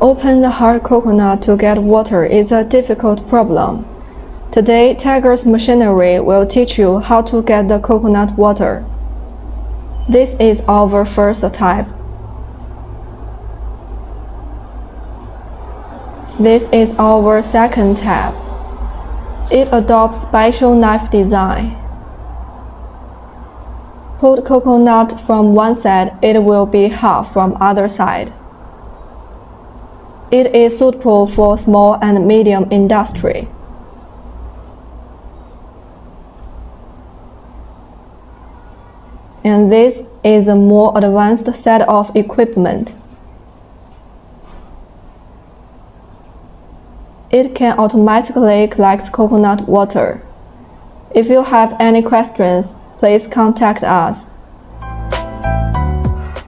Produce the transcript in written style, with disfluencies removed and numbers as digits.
Open the hard coconut to get water is a difficult problem. Today, Tiger's machinery will teach you how to get the coconut water. This is our first type. This is our second type. It adopts special knife design. Put coconut from one side, it will be half from other side. It is suitable for small and medium industry. And this is a more advanced set of equipment. It can automatically collect coconut water. If you have any questions, please contact us.